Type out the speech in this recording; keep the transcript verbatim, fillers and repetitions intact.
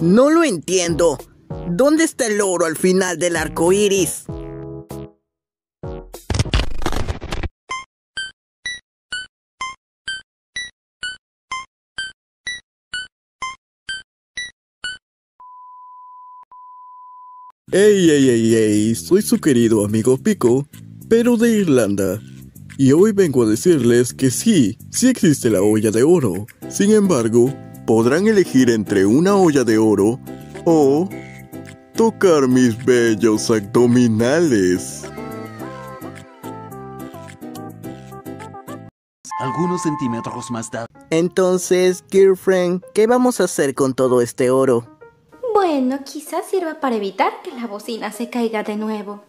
No lo entiendo. ¿Dónde está el oro al final del arco iris? Hey, hey, hey, hey, soy su querido amigo Pico, pero de Irlanda. Y hoy vengo a decirles que sí, sí existe la olla de oro. Sin embargo, podrán elegir entre una olla de oro o tocar mis bellos abdominales. Algunos centímetros más tarde. Entonces, Girlfriend, ¿qué vamos a hacer con todo este oro? Bueno, quizás sirva para evitar que la bocina se caiga de nuevo.